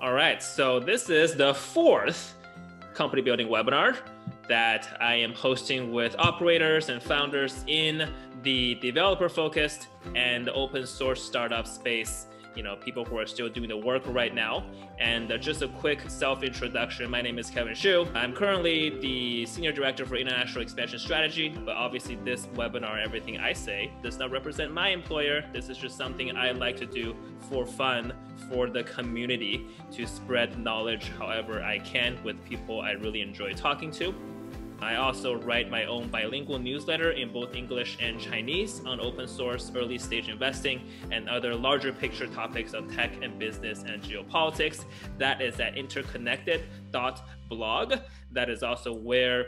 All right, so this is the 4th company building webinar that I am hosting with operators and founders in the developer focused and open source startup space. You know, people who are still doing the work right now. And just a quick self-introduction. My name is Kevin Xu. I'm currently the Senior Director for International Expansion Strategy, but obviously this webinar, everything I say, does not represent my employer. This is just something I like to do for fun, for the community, to spread knowledge however I can with people I really enjoy talking to. I also write my own bilingual newsletter in both English and Chinese on open source, early stage investing, and other larger picture topics of tech and business and geopolitics. That is at interconnected.blog. That is also where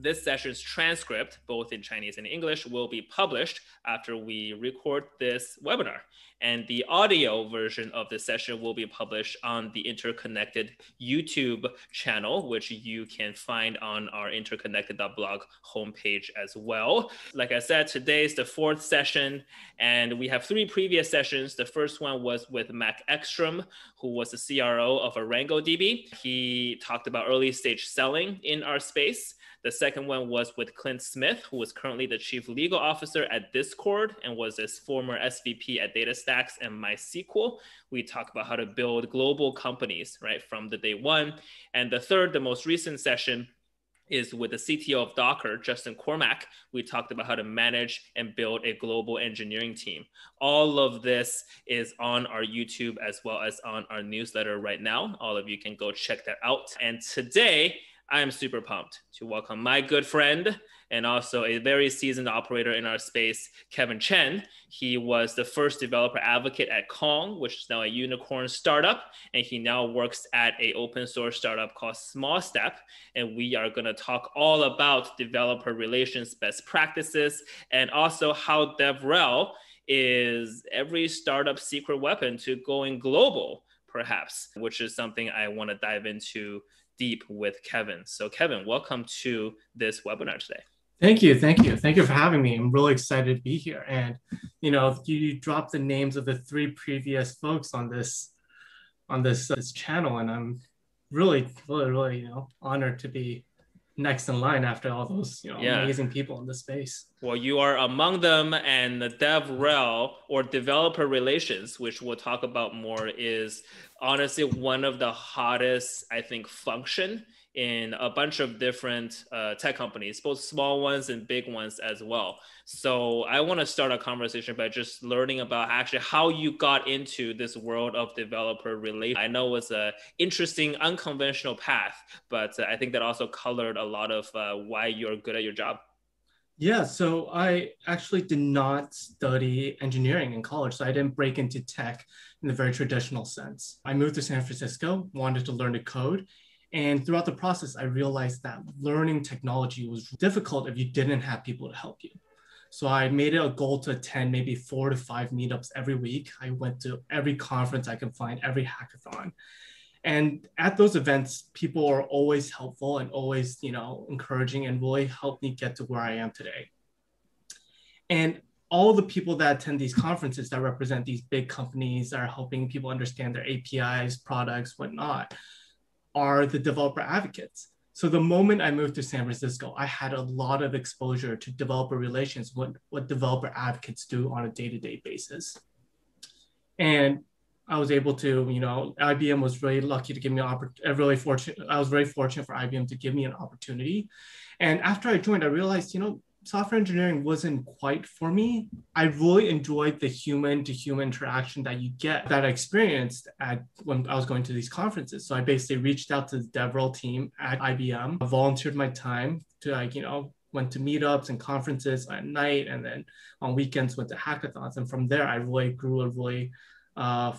this session's transcript, both in Chinese and English, will be published after we record this webinar. And the audio version of the session will be published on the Interconnected YouTube channel, which you can find on our interconnected.blog homepage as well. Like I said, today's the 4th session, and we have 3 previous sessions. The first one was with Mac Ekstrom, who was the CRO of ArangoDB. He talked about early stage selling in our space. The second one was with Clint Smith, who was currently the Chief Legal Officer at Discord and was his former SVP at DataStax and MySQL. We talk about how to build global companies, right, from the day one. And the third, the most recent session, is with the CTO of Docker, Justin Cormack. We talked about how to manage and build a global engineering team. All of this is on our YouTube as well as on our newsletter right now. All of you can go check that out. And today, I'm super pumped to welcome my good friend and also a very seasoned operator in our space, Kevin Chen. He was the first developer advocate at Kong, which is now a unicorn startup. And he now works at an open source startup called SmallStep. And we are gonna talk all about developer relations best practices and also how DevRel is every startup secret weapon to going global, perhaps, which is something I wanna dive into deep with Kevin. So Kevin, welcome to this webinar today. Thank you. Thank you. Thank you for having me. I'm really excited to be here. And, you know, you dropped the names of the 3 previous folks on this channel. And I'm really, you know, honored to be next in line after all those, you know, amazing people in the space. Well, you are among them, and the DevRel, or developer relations, which we'll talk about more, is honestly one of the hottest, I think, function in a bunch of different tech companies, both small ones and big ones as well. So I want to start a conversation by just learning about actually how you got into this world of developer relations. I know it was an interesting, unconventional path, but I think that also colored a lot of why you're good at your job. Yeah, so I actually did not study engineering in college, so I didn't break into tech in the very traditional sense. I moved to San Francisco, wanted to learn to code, and throughout the process, I realized that learning technology was difficult if you didn't have people to help you. So I made it a goal to attend maybe 4 to 5 meetups every week. I went to every conference I could find, every hackathon. And at those events, people are always helpful and always, you know, encouraging, and really helped me get to where I am today. And all the people that attend these conferences that represent these big companies that are helping people understand their APIs, products, whatnot, are the developer advocates. So the moment I moved to San Francisco, I had a lot of exposure to developer relations, what developer advocates do on a day-to-day basis. And I was able to, you know, IBM was really lucky to give me an opportunity, I was very fortunate for IBM to give me an opportunity. And after I joined, I realized, you know, software engineering wasn't quite for me. I really enjoyed the human-to-human interaction that you get, that I experienced when I was going to these conferences. So I basically reached out to the DevRel team at IBM, I volunteered my time to, like, you know, went to meetups and conferences at night, and then on weekends went to hackathons. And from there, I really grew a really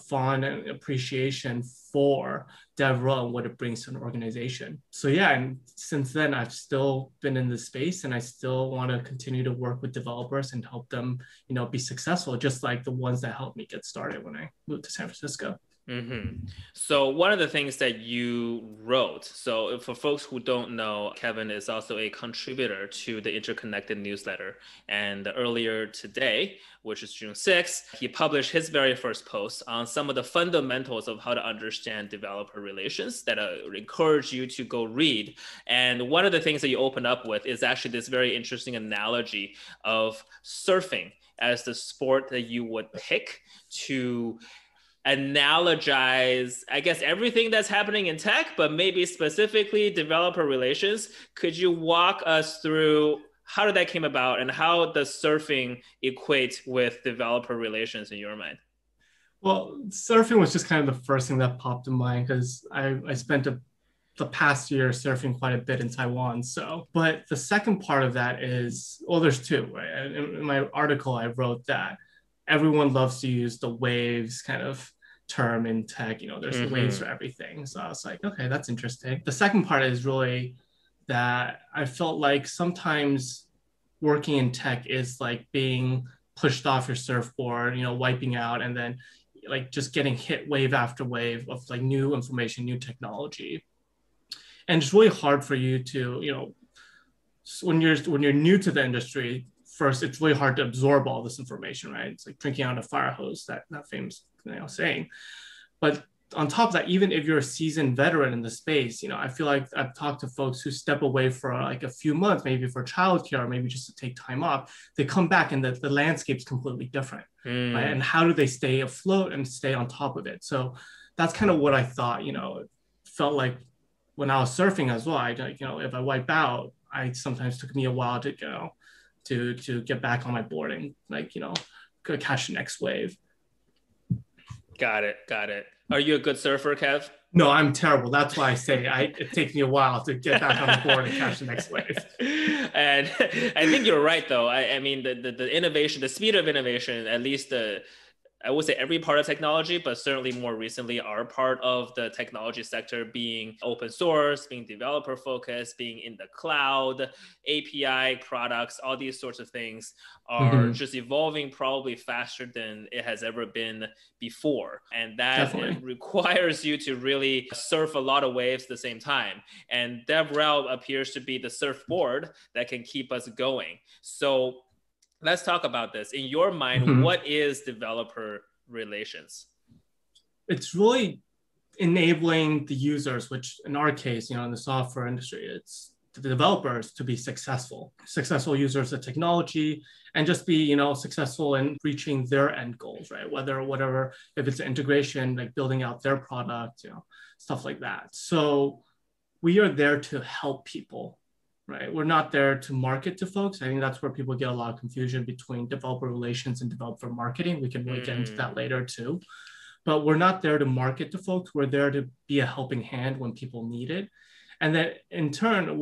fond and appreciation for DevRel and what it brings to an organization. So yeah, and since then I've still been in this space, and I still want to continue to work with developers and help them, you know, be successful, just like the ones that helped me get started when I moved to San Francisco. Mm-hmm. So one of the things that you wrote, so for folks who don't know, Kevin is also a contributor to the Interconnected Newsletter. And earlier today, which is June 6th, he published his very first post on some of the fundamentals of how to understand developer relations that I encourage you to go read. And one of the things that you open up with is actually this very interesting analogy of surfing as the sport that you would pick to analogize, I guess, everything that's happening in tech, but maybe specifically developer relations. Could you walk us through how did that came about and how does surfing equate with developer relations in your mind? Well, surfing was just kind of the first thing that popped in mind because I spent the past year surfing quite a bit in Taiwan. So, but the second part of that is, well, there's two, right? In my article, I wrote that everyone loves to use the waves kind of term in tech. You know, there's mm-hmm. waves for everything. So I was like, okay, that's interesting. The second part is really that I felt like sometimes working in tech is like being pushed off your surfboard, you know, wiping out, and then like just getting hit wave after wave of like new information, new technology. And it's really hard for you to, you know, when you're new to the industry, first, it's really hard to absorb all this information, right? It's like drinking out a fire hose, that famous, you know, saying. But on top of that, even if you're a seasoned veteran in the space, you know, I feel like I've talked to folks who step away for like a few months, maybe for childcare, or maybe just to take time off. They come back and the landscape's completely different, right? And how do they stay afloat and stay on top of it? So that's kind of what I thought, you know, it felt like when I was surfing as well. I, you know, if I wipe out, I sometimes took me a while to go. To get back on my board and like, you know, catch the next wave. Got it. Are you a good surfer, Kev? No, I'm terrible. That's why I say it takes me a while to get back on the board and catch the next wave. And I think you're right, though. I mean, the innovation, the speed of innovation, at least I would say every part of technology, but certainly more recently our part of the technology sector being open source, being developer focused, being in the cloud, API products, all these sorts of things are just evolving probably faster than it has ever been before. And that requires you to really surf a lot of waves at the same time. And DevRel appears to be the surfboard that can keep us going. So let's talk about this. In your mind, what is developer relations? It's really enabling the users, which in our case, you know, in the software industry, it's the developers to be successful users of technology and just be, you know, successful in reaching their end goals, right? Whatever, if it's integration, like building out their product, you know, stuff like that. So we are there to help people. Right, we're not there to market to folks. I think that's where people get a lot of confusion between developer relations and developer marketing. We can really get into that later too. But we're not there to market to folks. We're there to be a helping hand when people need it. And then in turn,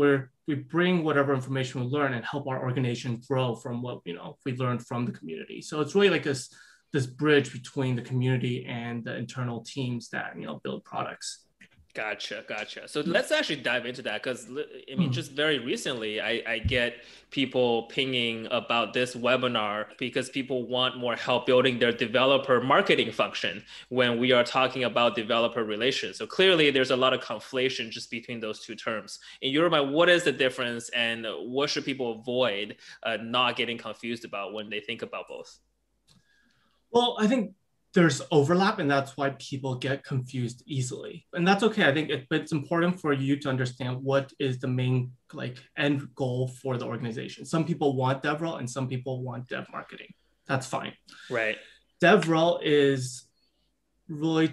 we bring whatever information we learn and help our organization grow from what, you know, we learned from the community. So it's really like this bridge between the community and the internal teams that, you know, build products. Gotcha. So let's actually dive into that because, I mean, just very recently, I get people pinging about this webinar because people want more help building their developer marketing function when we are talking about developer relations. So clearly, there's a lot of conflation just between those two terms. In your mind, what is the difference and what should people avoid not getting confused about when they think about both? Well, I think there's overlap, and that's why people get confused easily. And that's okay. I think it's important for you to understand what is the main like end goal for the organization. Some people want DevRel and some people want dev marketing. That's fine. Right. DevRel is really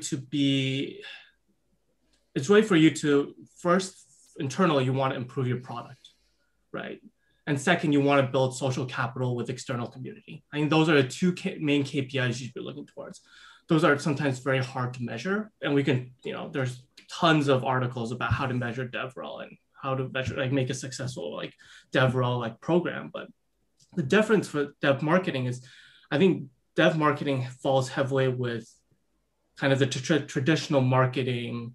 it's really for you to first, internally, you want to improve your product, right? And second, you want to build social capital with external community. I mean, those are the two main KPIs you should be looking towards. Those are sometimes very hard to measure. And we can, you know, there's tons of articles about how to measure DevRel and how to measure, like make a successful like DevRel like program. But the difference for dev marketing is, I think dev marketing falls heavily with kind of the traditional marketing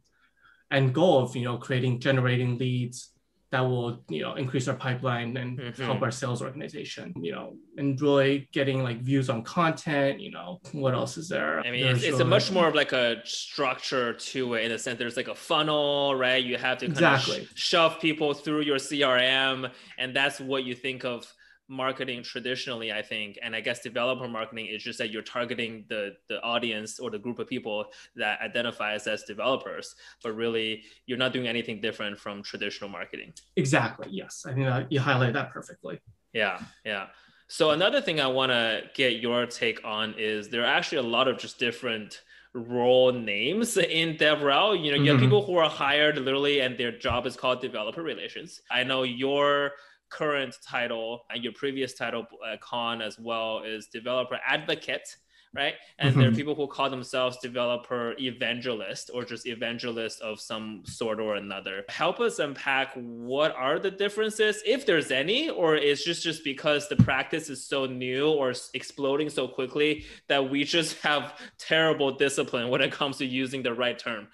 end goal of, you know, generating leads, that will, you know, increase our pipeline and help our sales organization, you know, and really getting like views on content, you know, what else is there? I mean, it's a much more of like a structure to it in the sense there's like a funnel, right? You have to kind of shove people through your CRM, and that's what you think of marketing traditionally, I think. And I guess developer marketing is just that you're targeting the audience or the group of people that identifies as developers, but really you're not doing anything different from traditional marketing. Exactly, yes. I think that you highlight that perfectly. Yeah, yeah. So another thing I want to get your take on is there are actually a lot of just different role names in DevRel. You know, you have people who are hired literally and their job is called developer relations. I know your current title and your previous title, Kong, as well, is developer advocate, right? And there are people who call themselves developer evangelist or just evangelist of some sort or another. Help us unpack what are the differences, if there's any, or it's just because the practice is so new or exploding so quickly that we just have terrible discipline when it comes to using the right term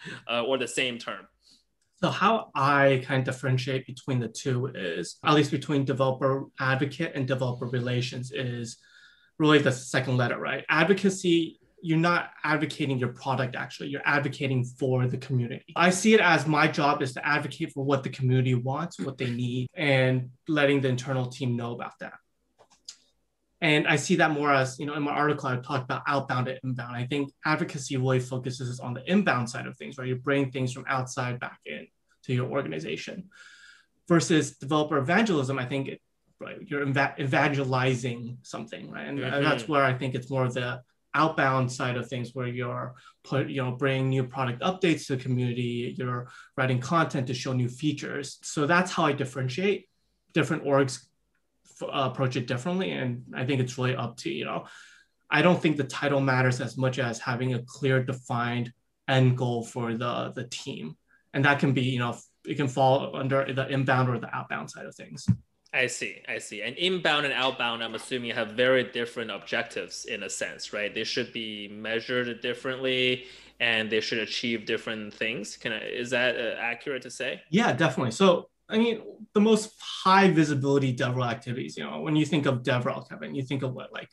or the same term. So how I kind of differentiate between the two is, at least between developer advocate and developer relations, is really the second letter, right? Advocacy, you're not advocating your product, actually. You're advocating for the community. I see it as my job is to advocate for what the community wants, what they need, and letting the internal team know about that. And I see that more as, you know, in my article, I talked about outbound and inbound. I think advocacy really focuses on the inbound side of things, right? You bring things from outside back in to your organization. Versus developer evangelism, I think, right, you're evangelizing something, right? And that's where I think it's more of the outbound side of things, where you're bringing new product updates to the community, you're writing content to show new features. So that's how I differentiate. Different orgs approach it differently, and I think it's really up to, you know, I don't think the title matters as much as having a clear defined end goal for the team, and that can be, you know, it can fall under the inbound or the outbound side of things. I see. And inbound and outbound, I'm assuming, have very different objectives in a sense, right? They should be measured differently and they should achieve different things. Is that accurate to say? Yeah, definitely. So I mean, the most high visibility DevRel activities, you know, when you think of DevRel, Kevin, you think of what, like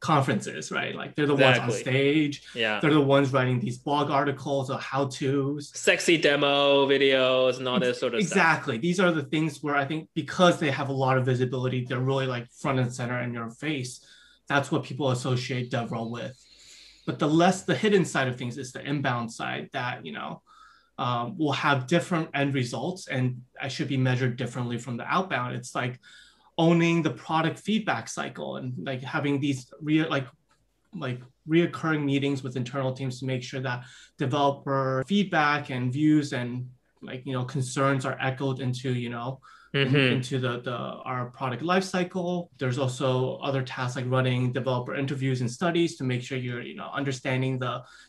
conferences, right? Like they're the ones on stage. Yeah. They're the ones writing these blog articles or how-tos. Sexy demo videos and all that sort of stuff. Exactly. These are the things where I think because they have a lot of visibility, they're really like front and center in your face. That's what people associate DevRel with. But the hidden side of things is the inbound side that, you know, will have different end results and I should be measured differently from the outbound. It's like owning the product feedback cycle and like having these reoccurring meetings with internal teams to make sure that developer feedback and views and, like, you know, concerns are echoed into, you know, into our product lifecycle. There's also other tasks like running developer interviews and studies to make sure you're, you know, understanding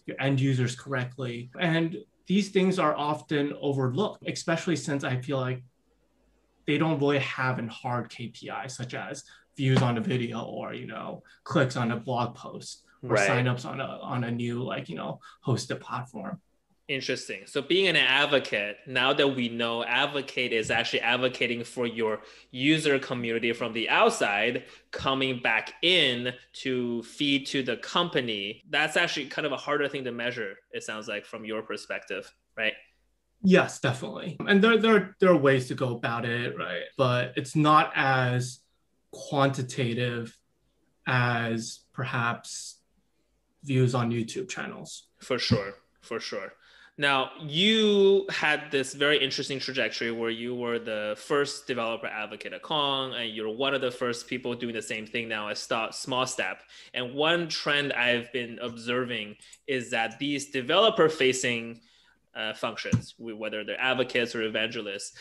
your end users correctly. And these things are often overlooked, especially since I feel like they don't really have a hard KPI, such as views on a video or, you know, clicks on a blog post or signups on a new, like, you know, hosted platform. Interesting. So being an advocate, now that we know advocate is actually advocating for your user community from the outside, coming back in to feed to the company, that's actually kind of a harder thing to measure, it sounds like, from your perspective, right? Yes, definitely. And there are ways to go about it, right? But it's not as quantitative as perhaps views on YouTube channels. For sure. Now, you had this very interesting trajectory where you were the first developer advocate at Kong, and you're one of the first people doing the same thing now at SmallStep. And one trend I've been observing is that these developer-facing functions, whether they're advocates or evangelists,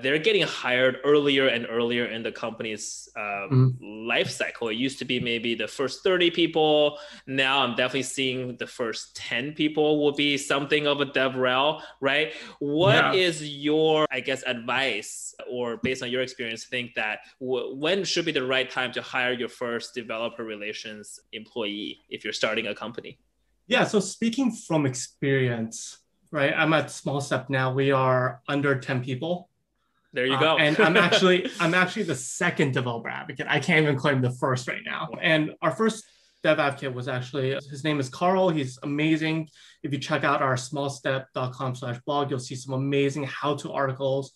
they're getting hired earlier and earlier in the company's life cycle. It used to be maybe the first 30 people. Now I'm definitely seeing the first 10 people will be something of a DevRel, right? What is your, I guess, advice, or based on your experience, think that when should be the right time to hire your first developer relations employee if you're starting a company? Yeah, so speaking from experience, right, I'm at SmallStep now. We are under 10 people. There you go. And I'm actually the second developer advocate. I can't even claim the first right now. And our first dev advocate was actually, his name is Carl. He's amazing. If you check out our smallstep.com/blog, you'll see some amazing how-to articles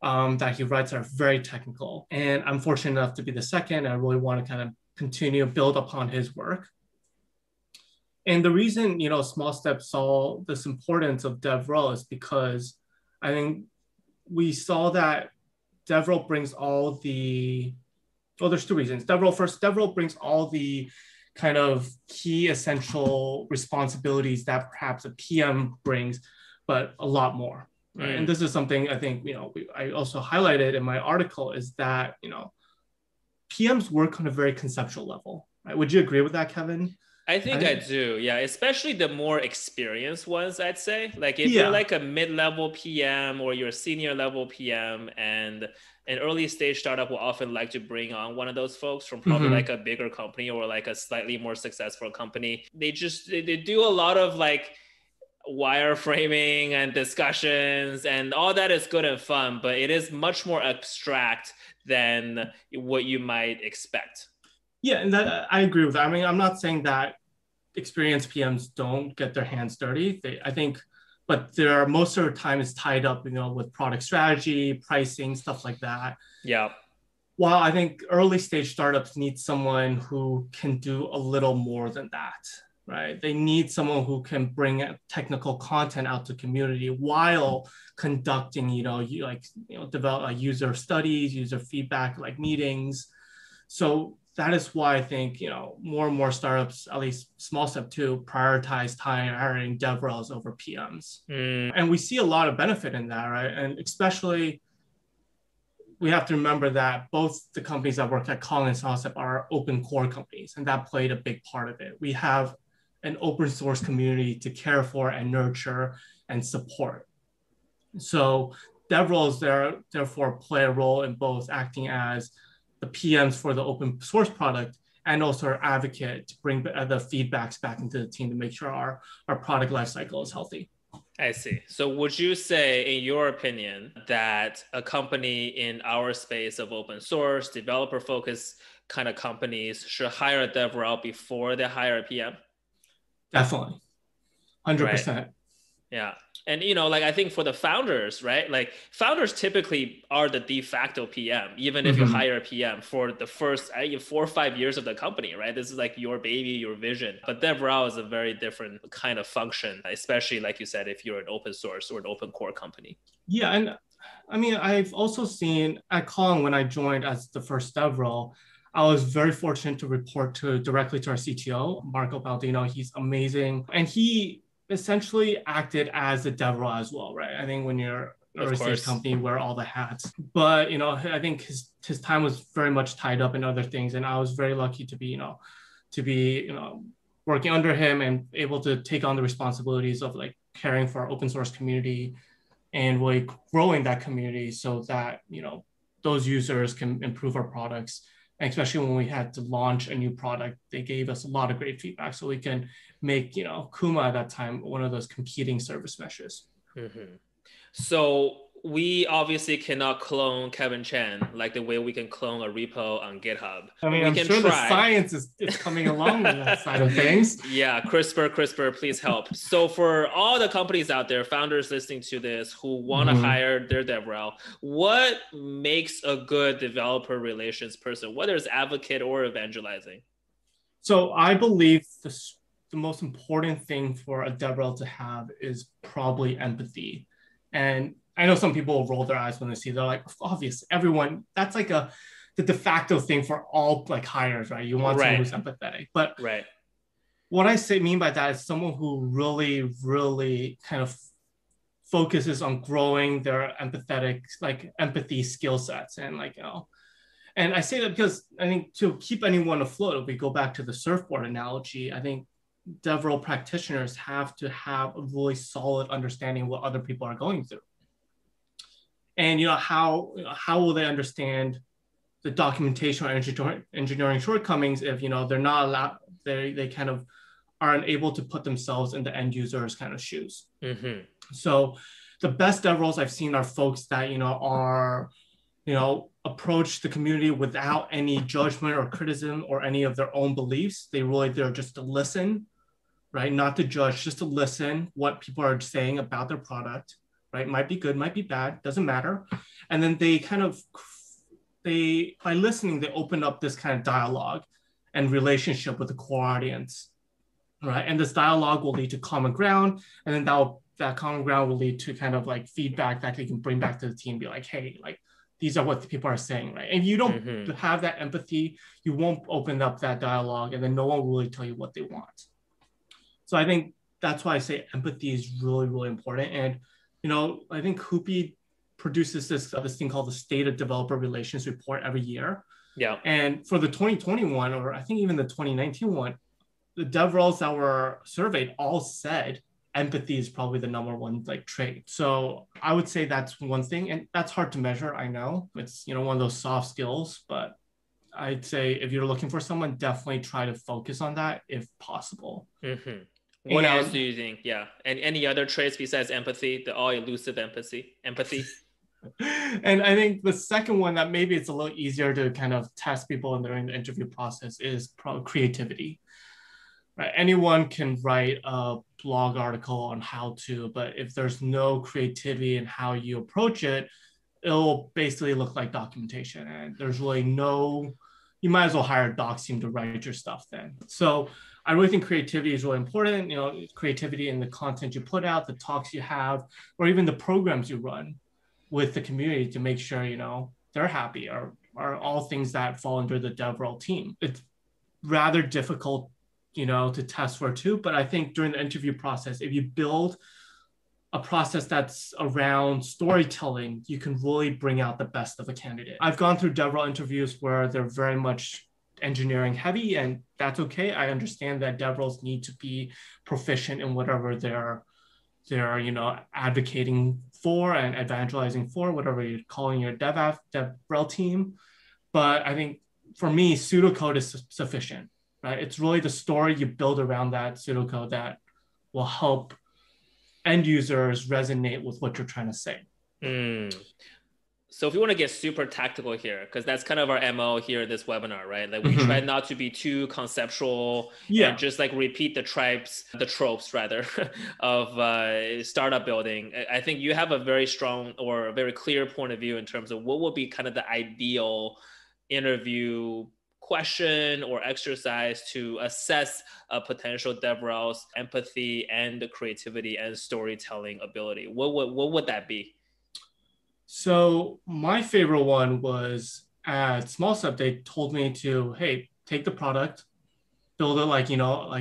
that he writes that are very technical. And I'm fortunate enough to be the second. I really want to kind of continue to build upon his work. And the reason, SmallStep saw this importance of DevRel is because I think we saw that DevRel brings all the, well, there's two reasons. DevRel brings all the kind of key essential responsibilities that perhaps a PM brings, but a lot more. Right? And this is something I think, I also highlighted in my article is that, PMs work on a very conceptual level, right? Would you agree with that, Kevin? I think I do. Yeah. Especially the more experienced ones, I'd say. Like if you're like a mid-level PM or you're a senior level PM, and an early stage startup will often like to bring on one of those folks from probably like a bigger company or like a slightly more successful company. They do a lot of like wireframing and discussions, and all that is good and fun, but it is much more abstract than what you might expect. Yeah, and that, I agree with that. I mean, I'm not saying that experienced PMs don't get their hands dirty. But there are most of the time is tied up, with product strategy, pricing, stuff like that. Yeah. While I think early stage startups need someone who can do a little more than that, right? They need someone who can bring technical content out to community while conducting, develop user studies, user feedback, like meetings. So that is why I think, more and more startups, at least SmallStep too, prioritize hiring DevRels over PMs. And we see a lot of benefit in that, right? And especially, we have to remember that both the companies that work at Kong and SmallStep are open core companies, and that played a big part of it. We have an open source community to care for and nurture and support. So DevRels therefore play a role in both acting as the PMs for the open source product, and also our advocate to bring the feedbacks back into the team to make sure our product lifecycle is healthy. I see. So would you say, in your opinion, that a company in our space of open source, developer-focused kind of companies should hire a DevRel before they hire a PM? Definitely. 100%. Right. Yeah. And, I think for the founders, right? Like founders typically are the de facto PM, even if you hire a PM for the first 4 or 5 years of the company, right? This is like your baby, your vision. But DevRel is a very different kind of function, especially like you said, if you're an open source or an open core company. Yeah. And I mean, I've also seen at Kong when I joined as the first DevRel, I was very fortunate to report directly to our CTO, Marco Baldino. He's amazing. And he essentially acted as a DevRel as well, right? I think when you're a research company, you wear all the hats. But, I think his time was very much tied up in other things. And I was very lucky to be, working under him and able to take on the responsibilities of like caring for our open source community and really growing that community so that, those users can improve our products. And especially when we had to launch a new product, they gave us a lot of great feedback so we can make, Kuma at that time, one of those competing service meshes. So we obviously cannot clone Kevin Chen like the way we can clone a repo on GitHub. I mean, I'm sure the science is coming along with that side of things. Yeah, CRISPR, please help. So for all the companies out there, founders listening to this who want to hire their DevRel, what makes a good developer relations person, whether it's advocate or evangelizing? So I believe the most important thing for a DevRel to have is probably empathy. And I know some people will roll their eyes when they see, they're like, obvious, everyone, that's like the de facto thing for all like hires, right? You want someone who's empathetic. But what I mean by that is someone who really, really kind of focuses on growing their empathy skill sets. And and I say that because I think to keep anyone afloat, if we go back to the surfboard analogy, I think DevRel practitioners have to have a really solid understanding of what other people are going through. And how will they understand the documentation or engineering shortcomings if they're not allowed, they kind of aren't able to put themselves in the end user's kind of shoes. So the best DevRels I've seen are folks that, approach the community without any judgment or criticism or any of their own beliefs. They're just to listen, right? Not to judge, just to listen what people are saying about their product, right? Might be good, might be bad, doesn't matter. And then they kind of, by listening, they open up this kind of dialogue and relationship with the core audience, right? And this dialogue will lead to common ground, and then that common ground will lead to kind of like feedback that they can bring back to the team, be like, hey, like, these are what the people are saying, right? And you don't have that empathy, you won't open up that dialogue, and then no one will really tell you what they want. So I think that's why I say empathy is really, really important. And, I think Hoopy produces this thing called the State of Developer Relations Report every year. Yeah. And for the 2021, or I think even the 2019 one, the DevRels that were surveyed all said empathy is probably the number one trait. So I would say that's one thing, and that's hard to measure. I know it's, one of those soft skills, but I'd say if you're looking for someone, definitely try to focus on that if possible. Mm-hmm. What else do you think? Yeah. And any other traits besides empathy, the all elusive empathy. And I think the second one that maybe it's a little easier to kind of test people in their interview process is creativity. Right? Anyone can write a blog article on how to, but if there's no creativity in how you approach it, it'll basically look like documentation. And there's really you might as well hire a docs team to write your stuff then. So I really think creativity is really important. Creativity in the content you put out, the talks you have, or even the programs you run with the community to make sure, they're happy are all things that fall under the DevRel team. It's rather difficult, to test for too, but I think during the interview process, if you build a process that's around storytelling, you can really bring out the best of a candidate. I've gone through DevRel interviews where they're very much engineering heavy, and that's okay. I understand that DevRels need to be proficient in whatever they're advocating for and evangelizing for, whatever you're calling your DevRel team. But I think for me, pseudocode is sufficient, right? It's really the story you build around that pseudocode that will help end users resonate with what you're trying to say. So if you want to get super tactical here, because that's kind of our MO here in this webinar, right? Like we try not to be too conceptual, and just repeat the tropes of startup building. I think you have a very strong or a very clear point of view in terms of what would be kind of the ideal interview question or exercise to assess a potential DevRel's empathy and creativity and storytelling ability. What would that be? So my favorite one was at SmallStep, they told me to, hey, take the product, build it like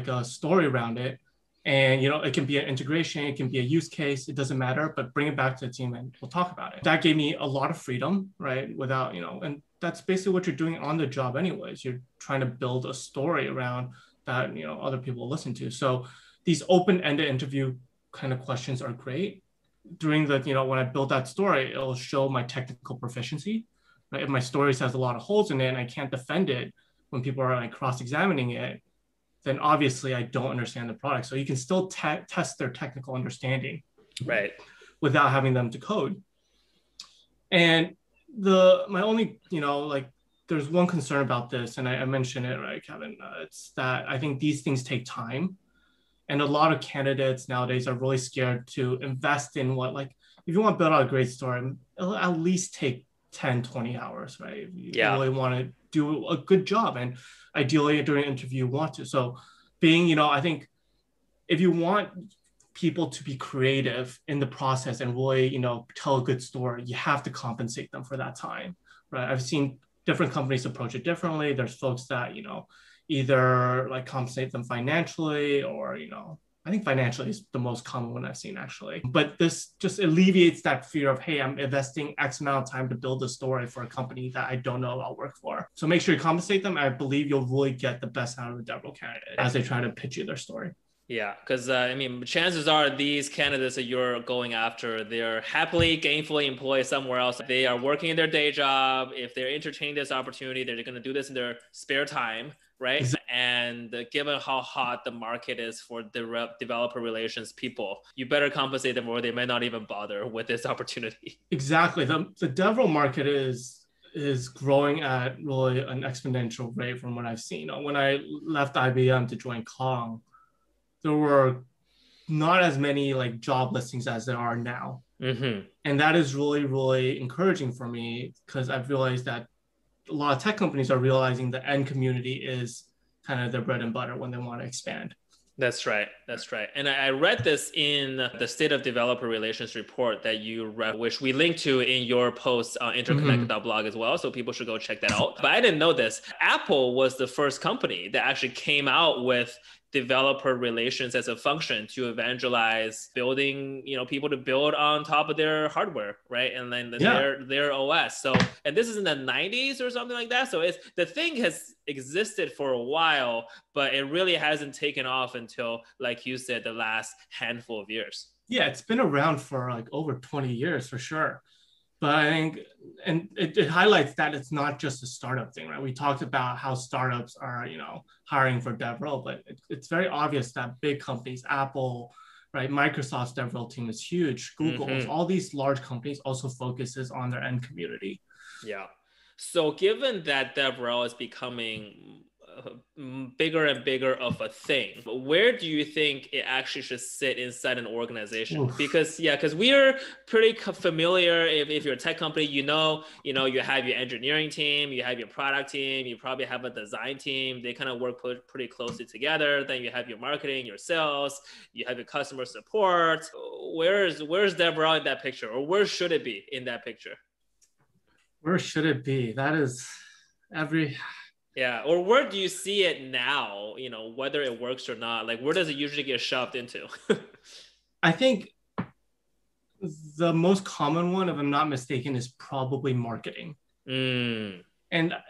a story around it. And, it can be an integration, it can be a use case, it doesn't matter, but bring it back to the team and we'll talk about it. That gave me a lot of freedom, right? Without, and that's basically what you're doing on the job anyways. You're trying to build a story around that, other people will listen to. So these open-ended interview kind of questions are great. During the, when I build that story, it'll show my technical proficiency. Right? If my story has a lot of holes in it and I can't defend it when people are cross-examining it, then obviously I don't understand the product. So you can still test their technical understanding, right, without having them to code. And my only, there's one concern about this, and I mentioned it, right, Kevin? It's that I think these things take time. And a lot of candidates nowadays are really scared to invest in if you want to build out a great story, it'll at least take 10, 20 hours, right? If you really want to do a good job. And ideally during an interview, you want to. So I think if you want people to be creative in the process and really, tell a good story, you have to compensate them for that time, right? I've seen different companies approach it differently. There's folks that, either compensate them financially or, I think financially is the most common one I've seen actually. But this just alleviates that fear of, hey, I'm investing X amount of time to build a story for a company that I don't know I'll work for. So make sure you compensate them. I believe you'll really get the best out of a DevRel candidate as they try to pitch you their story. Yeah, because I mean, chances are these candidates that you're going after, they're happily, gainfully employed somewhere else. They are working in their day job. If they're entertaining this opportunity, they're going to do this in their spare time, right? And given how hot the market is for developer relations people, you better compensate them or they may not even bother with this opportunity. Exactly. The DevRel market is growing at really an exponential rate from what I've seen. When I left IBM to join Kong, there were not as many like job listings as there are now. Mm-hmm. And that is really, really encouraging for me because I've realized that a lot of tech companies are realizing the end community is kind of their bread and butter when they want to expand. That's right. That's right. And I read this in the State of Developer Relations report that you read, which we linked to in your post on interconnected.blog as well. So people should go check that out. But I didn't know this. Apple was the first company that actually came out with developer relations as a function to evangelize building, you know, people to build on top of their hardware, right? And then their OS. So, and this is in the 90s or something like that. So it's, the thing has existed for a while, but it really hasn't taken off until, like you said, the last handful of years. Yeah, it's been around for like over 20 years for sure. But I think, and it highlights that it's not just a startup thing, right? We talked about how startups are, you know, hiring for DevRel, but it's very obvious that big companies, Apple, right? Microsoft's DevRel team is huge. Google, all these large companies also focuses on their end community. Yeah. So given that DevRel is becoming bigger and bigger of a thing, where do you think it actually should sit inside an organization? Oof. Because we are pretty familiar. If you're a tech company, you know you have your engineering team, you have your product team, you probably have a design team. They kind of work pretty closely together. Then you have your marketing, your sales, you have your customer support. Where's DevRel in that picture, or where should it be in that picture? Where should it be? That is every. Yeah, or where do you see it now, you know, whether it works or not? Like, where does it usually get shoved into? I think the most common one, if I'm not mistaken, is probably marketing. And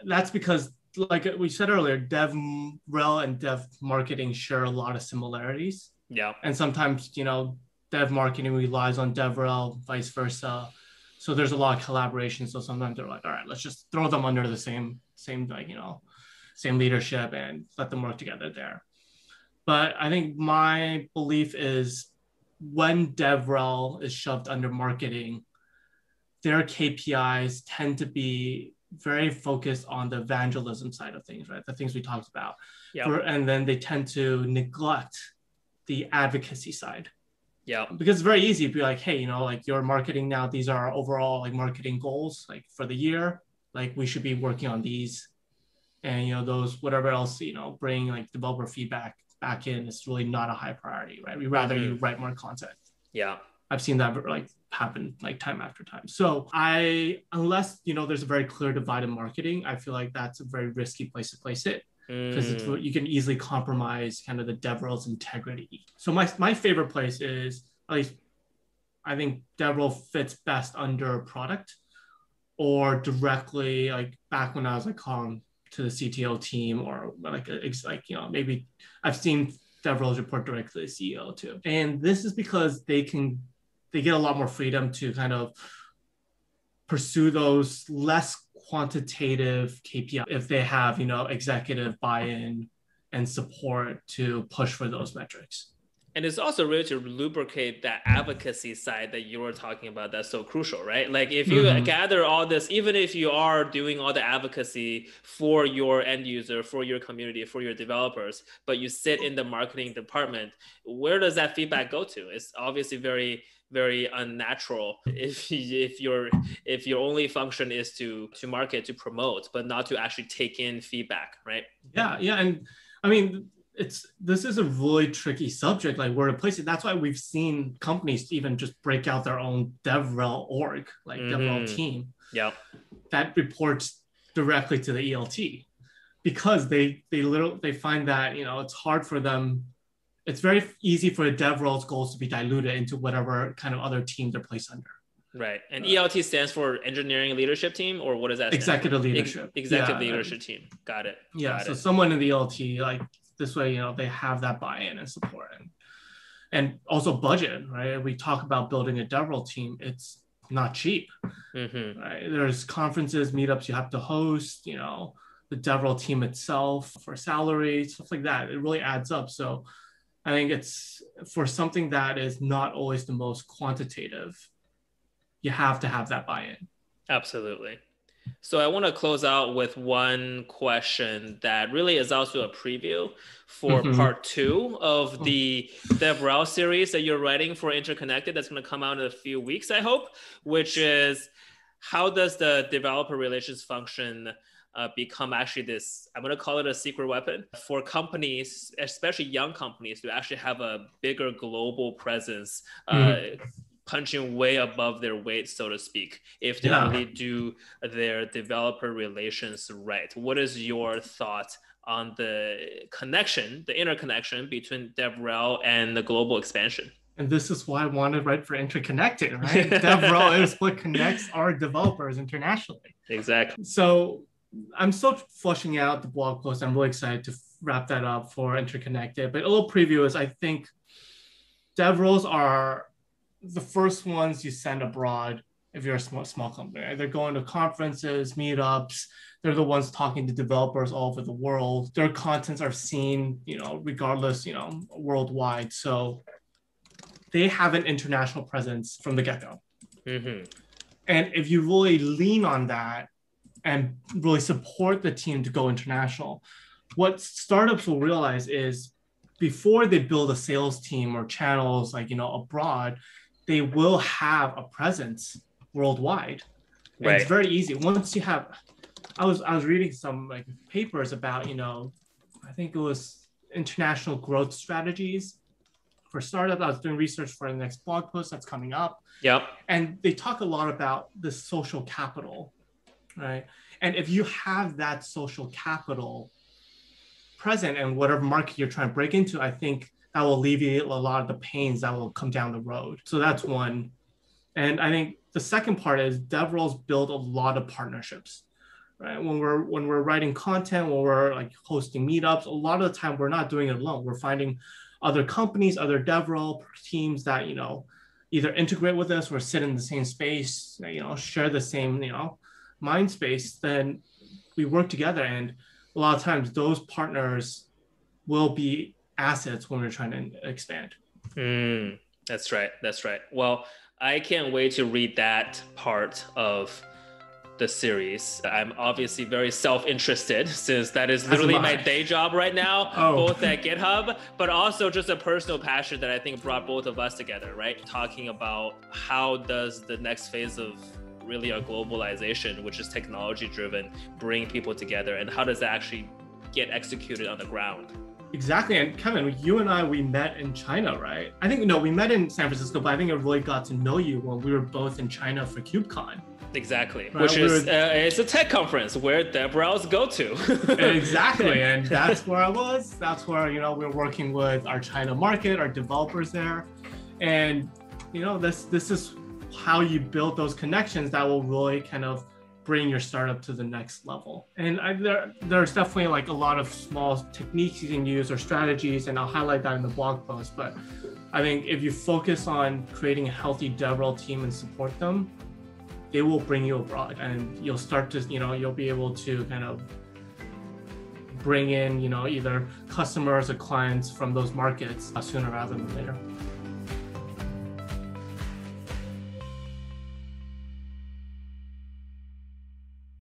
that's because, like we said earlier, DevRel and Dev marketing share a lot of similarities. Yeah. And sometimes, you know, Dev marketing relies on DevRel, vice versa. So there's a lot of collaboration. So sometimes they're like, all right, let's just throw them under the same like, you know, same leadership and let them work together there. But I think my belief is when DevRel is shoved under marketing, their KPIs tend to be very focused on the evangelism side of things, right? The things we talked about. Yep. And then they tend to neglect the advocacy side. Yeah. Because it's very easy to be like, hey, you know, like your marketing now, these are our overall like marketing goals, like for the year. Like we should be working on these and, you know, those, whatever else, you know, bring like developer feedback back in. It's really not a high priority, right? We'd rather you write more content. Yeah. I've seen that like happen like time after time. So unless, you know, there's a very clear divide in marketing, I feel like that's a very risky place to place it because it's what you can easily compromise kind of the DevRel's integrity. So my favorite place is, at least I think DevRel fits best under product, or directly like back when I was like calling to the CTO team, or like you know, maybe I've seen DevRel's report directly to the CEO too. And this is because they get a lot more freedom to kind of pursue those less quantitative KPI if they have, you know, executive buy-in and support to push for those metrics. And it's also really to lubricate that advocacy side that you were talking about that's so crucial, right? Like if you gather all this, even if you are doing all the advocacy for your end user, for your community, for your developers, but you sit in the marketing department, where does that feedback go to? It's obviously very, very unnatural if your only function is to market, to promote, but not to actually take in feedback, right? Yeah, yeah. And I mean, this is a really tricky subject, like where to place it. That's why we've seen companies even just break out their own DevRel org, like DevRel team. Yeah. That reports directly to the ELT because they find that, you know, it's hard for them. It's very easy for DevRel's goals to be diluted into whatever kind of other team they're placed under. Right. And ELT stands for engineering leadership team, or what does that stand for? Executive leadership. Executive leadership team. Got it. Yeah. Someone in the ELT, like, This way, you know, they have that buy-in and support, and also budget, right? We talk about building a DevRel team. It's not cheap, right? There's conferences, meetups you have to host, you know, the DevRel team itself for salary, stuff like that. It really adds up. So I think it's for something that is not always the most quantitative, you have to have that buy-in. Absolutely. So I want to close out with one question that really is also a preview for part two of the DevRel series that you're writing for Interconnected that's going to come out in a few weeks, I hope, which is how does the developer relations function become actually this, I'm going to call it a secret weapon for companies, especially young companies, to actually have a bigger global presence, punching way above their weight, so to speak, if they really do their developer relations right. What is your thought on the connection, the interconnection between DevRel and the global expansion? And this is why I want to write for Interconnected, right? DevRel is what connects our developers internationally. Exactly. So I'm still flushing out the blog post. I'm really excited to wrap that up for Interconnected. But a little preview is I think DevRels are the first ones you send abroad if you're a small company, right? They're going to conferences, meetups. They're the ones talking to developers all over the world. Their contents are seen, you know, regardless, you know, worldwide. So they have an international presence from the get-go. And if you really lean on that and really support the team to go international, what startups will realize is before they build a sales team or channels, like, you know, abroad, they will have a presence worldwide. Right. It's very easy. Once you have, I was reading some like papers about, you know, I think it was international growth strategies for startups. I was doing research for the next blog post that's coming up. Yep. And they talk a lot about the social capital, right? And if you have that social capital present in whatever market you're trying to break into, I think that will alleviate a lot of the pains that will come down the road. So that's one. And I think the second part is DevRels build a lot of partnerships, right? When we're writing content, when we're like hosting meetups, a lot of the time we're not doing it alone. We're finding other companies, other DevRel teams that, you know, either integrate with us or sit in the same space, you know, share the same, you know, mind space. Then we work together. And a lot of times those partners will be assets when we're trying to expand. That's right. That's right. Well, I can't wait to read that part of the series. I'm obviously very self-interested since that is literally my day job right now, both at GitHub, but also just a personal passion that I think brought both of us together, right? Talking about how does the next phase of really our globalization, which is technology driven, bring people together, and how does that actually get executed on the ground? Exactly. And Kevin, you and I, we met in China, right? I think, no, we met in San Francisco, but I think I really got to know you when we were both in China for KubeCon. Exactly. Right? Which is, it's a tech conference where DevRels go to. Exactly. And that's where I was. That's where, you know, we were working with our China market, our developers there. And, you know, this is how you build those connections that will really kind of bring your startup to the next level. And there's definitely like a lot of small techniques you can use or strategies, and I'll highlight that in the blog post. But I think if you focus on creating a healthy DevRel team and support them, they will bring you abroad, and you'll start to, you know, you'll be able to kind of bring in, you know, either customers or clients from those markets sooner rather than later.